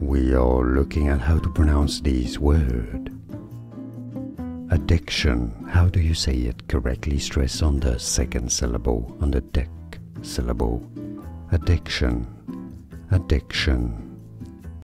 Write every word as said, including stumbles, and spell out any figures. We are looking at how to pronounce these words. Addiction. How do you say it correctly? Stress on the second syllable, on the dec syllable. Addiction. Addiction.